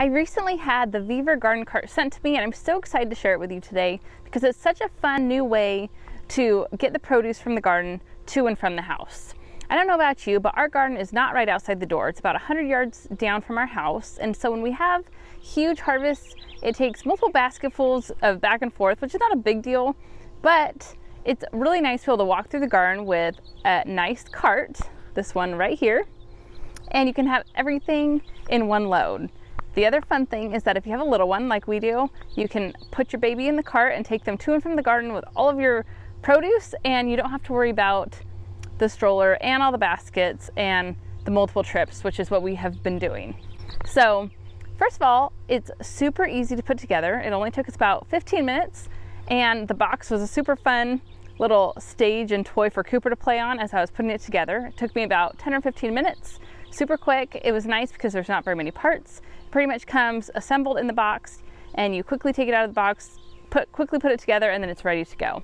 I recently had the Vevor garden cart sent to me, and I'm so excited to share it with you today because it's such a fun new way to get the produce from the garden to and from the house. I don't know about you, but our garden is not right outside the door. It's about 100 yards down from our house, and so when we have huge harvests, it takes multiple basketfuls of back and forth, which is not a big deal, but it's really nice to be able to walk through the garden with a nice cart, this one right here, and you can have everything in one load. The other fun thing is that if you have a little one like we do, you can put your baby in the cart and take them to and from the garden with all of your produce, and you don't have to worry about the stroller and all the baskets and the multiple trips, which is what we have been doing. So first of all, it's super easy to put together. It only took us about 15 minutes, and the box was a super fun little stage and toy for Cooper to play on as I was putting it together. It took me about 10 or 15 minutes, super quick. It was nice because there's not very many parts. It pretty much comes assembled in the box, and you quickly take it out of the box, quickly put it together, and then it's ready to go.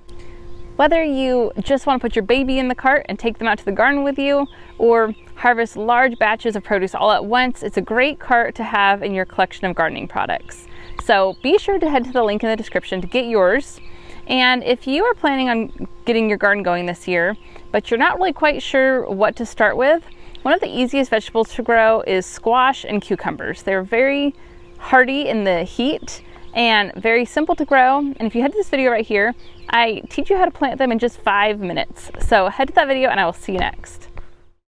Whether you just want to put your baby in the cart and take them out to the garden with you, or harvest large batches of produce all at once, it's a great cart to have in your collection of gardening products. So be sure to head to the link in the description to get yours. And if you are planning on getting your garden going this year, but you're not really quite sure what to start with, one of the easiest vegetables to grow is squash and cucumbers. They're very hardy in the heat and very simple to grow. And if you head to this video right here, I teach you how to plant them in just 5 minutes. So head to that video and I will see you next.